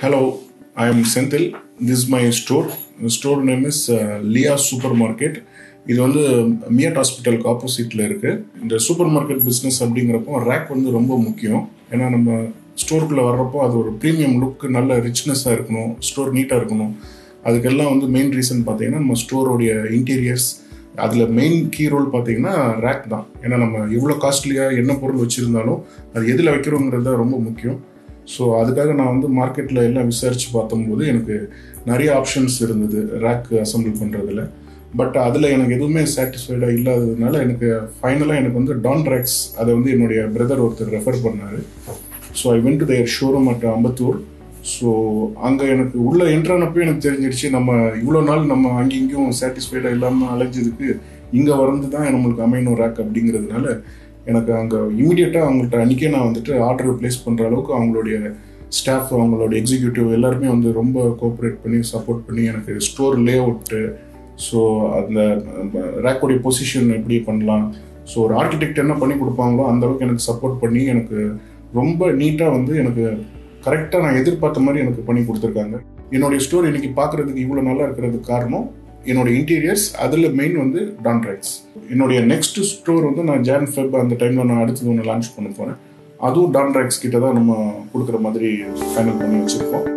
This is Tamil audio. Hello, I am Senthil. This is my store. The store name is Lia Supermarket. This is the Miat Hospital opposite. The supermarket business is very important. The store is a premium look, richness, store neat. That's the main reason. The store interiors. The main key role is rack. How costly and how much it is very important. So அதுக்காக நான் வந்து மார்க்கெட்ல எல்லாம் ரிசர்ச் பாத்தும்போது எனக்கு நிறைய ஆப்ஷன்ஸ் இருந்தது ராக் அசெம்பிள் பண்றதுல பட் அதுல எனக்கு எதுவுமே satisfied-ஆ இல்லாததனால எனக்கு ஃபைனலா எனக்கு வந்து டான் ராக்ஸ் அதை வந்து என்னோட பிரதர் ஒருத்தர் ரெஃபர் பண்ணாரு so I went to their showroom at Ambattur so அங்க எனக்கு உள்ள என்ட்ரானப்ப எனக்கு தெரிஞ்சிடுச்சு நம்ம இவ்ளோ நாள் நம்ம அங்கேயும் satisfied-ஆ இல்லாம அலைஞ்சதுக்கு இங்க வரந்து தான் நமக்கு அமைனோ ராக் அப்படிங்கிறதுனால எனக்கு அங்க இமிடியேட்டா அவங்கள்ட்ட அன்னைக்கே நான் வந்துட்டு ஆர்டர் பிளேஸ் பண்ற அளவுக்கு அவங்களுடைய ஸ்டாஃப் அவங்களோட எக்ஸிக்யூட்டிவ் எல்லாருமே வந்து ரொம்ப கோஆப்ரேட் பண்ணி சப்போர்ட் பண்ணி எனக்கு ஸ்டோர் லே அவுட்டு ஸோ அந்த ரேக்கோடைய பொசிஷன் எப்படி பண்ணலாம் ஸோ ஒரு ஆர்கிடெக்ட் என்ன பண்ணி கொடுப்பாங்களோ அந்த அளவுக்கு எனக்கு சப்போர்ட் பண்ணி எனக்கு ரொம்ப நீட்டாக வந்து எனக்கு கரெக்டாக நான் எதிர்பார்த்த மாதிரி எனக்கு பண்ணி கொடுத்துருக்காங்க என்னுடைய ஸ்டோர் இன்னைக்கு பார்க்குறதுக்கு இவ்வளோ நல்லா இருக்கிறதுக்கு காரணம் என்னோட இன்டீரியர்ஸ் அதில் மெயின் வந்து டான் ராக்ஸ் என்னுடைய நெக்ஸ்ட் ஸ்டோர் வந்து நான் ஜான் ஃபெப் அந்த டைமில் நான் அடுத்தது ஒன்று லான்ச் பண்ண போகிறேன் அதுவும் டான் ராக்ஸ் கிட்ட தான் நம்ம கொடுக்குற மாதிரி ஃபைனல் பண்ணி வச்சுருக்கோம்